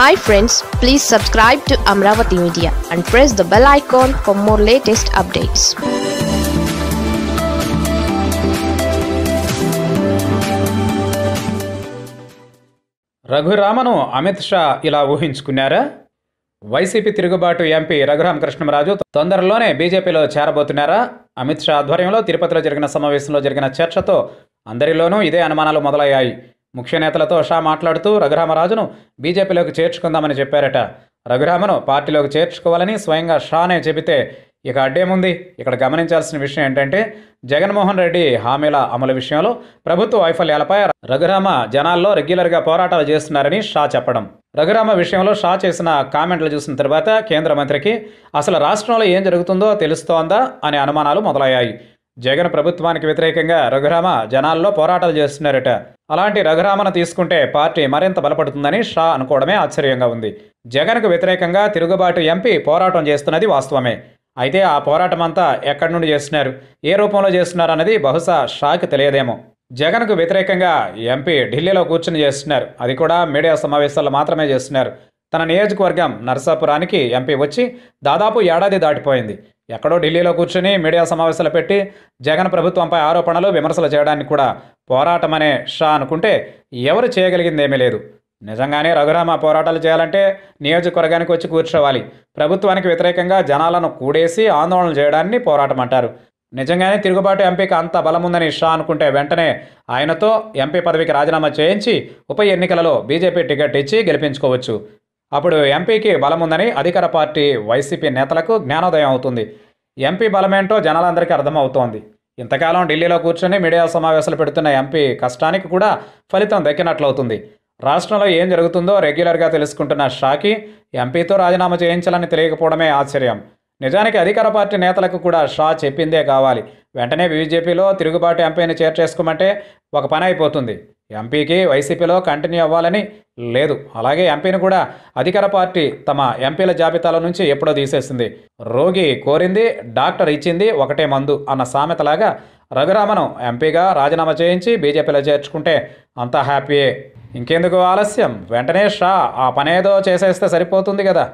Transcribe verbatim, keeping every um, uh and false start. Hi friends, please subscribe to Amravati Media and press the bell icon for more latest updates. Raghu Ramanu Amit Shah ఇలా ఊహించుకున్నారా? వైసీపీ తిరుగుబాటు MP Raghu Ramakrishna Raju తొందరలోనే బీజేపీలో చేరబోతున్నారా? అమిత్ షా ఆధ్వర్యంలో తిరుపతిలో జరిగిన సమావేశంలో జరిగిన చర్చతో అందరిలోనూ ఇదే అనుమానాలు మొదలయ్యాయి. ముఖ్య నేతలతో షా మాట్లాడుతూ రఘురామరాజును బీజేపీలోకి చేర్చుకుందామని చెప్పారట. రఘురామను పార్టీలోకి చేర్చుకోవాలని స్వయంగా షానే చెబితే ఇక అడ్డేముంది? ఇక్కడ గమనించాల్సిన విషయం ఏంటంటే జగన్మోహన్ రెడ్డి హామీల అమలు విషయంలో ప్రభుత్వ వైఫల్యాలపై రఘురామ జనాల్లో రెగ్యులర్గా పోరాటాలు చేస్తున్నారని షా చెప్పడం, రఘురామ విషయంలో షా చేసిన కామెంట్లు చూసిన తర్వాత కేంద్ర మంత్రికి అసలు రాష్ట్రంలో ఏం జరుగుతుందో తెలుస్తోందా అనే అనుమానాలు మొదలయ్యాయి. జగన్ ప్రభుత్వానికి వ్యతిరేకంగా రఘురామ జనాల్లో పోరాటాలు చేస్తున్నారట. అలాంటి రఘురామను తీసుకుంటే పార్టీ మరింత బలపడుతుందని షా అనుకోవడమే ఆశ్చర్యంగా ఉంది. జగన్కు వ్యతిరేకంగా తిరుగుబాటు ఎంపీ పోరాటం చేస్తున్నది వాస్తవమే. అయితే ఆ పోరాటమంతా ఎక్కడి నుండి చేస్తున్నారు, ఏ రూపంలో చేస్తున్నారు అన్నది బహుశా షాకి తెలియదేమో. జగన్కు వ్యతిరేకంగా ఎంపీ ఢిల్లీలో కూర్చుని చేస్తున్నారు, అది కూడా మీడియా సమావేశాల్లో మాత్రమే చేస్తున్నారు. తన నియోజకవర్గం నర్సాపురానికి ఎంపీ వచ్చి దాదాపు ఏడాది దాటిపోయింది. ఎక్కడో ఢిల్లీలో కూర్చుని మీడియా సమావేశాలు పెట్టి జగన్ ప్రభుత్వంపై ఆరోపణలు విమర్శలు చేయడానికి కూడా పోరాటమనే షా అనుకుంటే ఎవరు చేయగలిగిందేమీ లేదు. నిజంగానే రఘురామ పోరాటాలు చేయాలంటే నియోజకవర్గానికి వచ్చి కూర్చోవాలి. ప్రభుత్వానికి వ్యతిరేకంగా జనాలను కూడేసి ఆందోళన చేయడాన్ని పోరాటం అంటారు. నిజంగానే తిరుగుబాటు ఎంపీకి అంత బలముందని షా అనుకుంటే వెంటనే ఆయనతో ఎంపీ పదవికి రాజీనామా చేయించి ఉప ఎన్నికలలో బీజేపీ టికెట్ ఇచ్చి గెలిపించుకోవచ్చు. అప్పుడు ఎంపీకి బలముందని అధికార పార్టీ వైసీపీ నేతలకు జ్ఞానోదయం అవుతుంది. ఎంపీ బలమేంటో జనాలందరికీ అర్థమవుతోంది. ఇంతకాలం ఢిల్లీలో కూర్చొని మీడియా సమావేశాలు పెడుతున్న ఎంపీ కష్టానికి కూడా ఫలితం దక్కినట్లవుతుంది. రాష్ట్రంలో ఏం జరుగుతుందో రెగ్యులర్గా తెలుసుకుంటున్న షాకి ఎంపీతో రాజీనామా చేయించాలని తెలియకపోవడమే ఆశ్చర్యం. నిజానికి అధికార పార్టీ నేతలకు కూడా షా చెప్పిందే కావాలి. వెంటనే బీజేపీలో తిరుగుబాటు ఎంపీని చేర్చేసుకోమంటే ఒక పని అయిపోతుంది. ఎంపీకి వైసీపీలో కంటిన్యూ అవ్వాలని లేదు. అలాగే ఎంపీని కూడా అధికార పార్టీ తమ ఎంపీల జాబితాలో నుంచి ఎప్పుడో తీసేసింది. రోగి కోరింది డాక్టర్ ఇచ్చింది ఒకటే మందు అన్న సామెతలాగా రఘురామను ఎంపీగా రాజీనామా చేయించి బీజేపీలో చేర్చుకుంటే అంతా హ్యాపీయే. ఇంకెందుకు ఆలస్యం, వెంటనే షా ఆ పనేదో చేసేస్తే సరిపోతుంది కదా.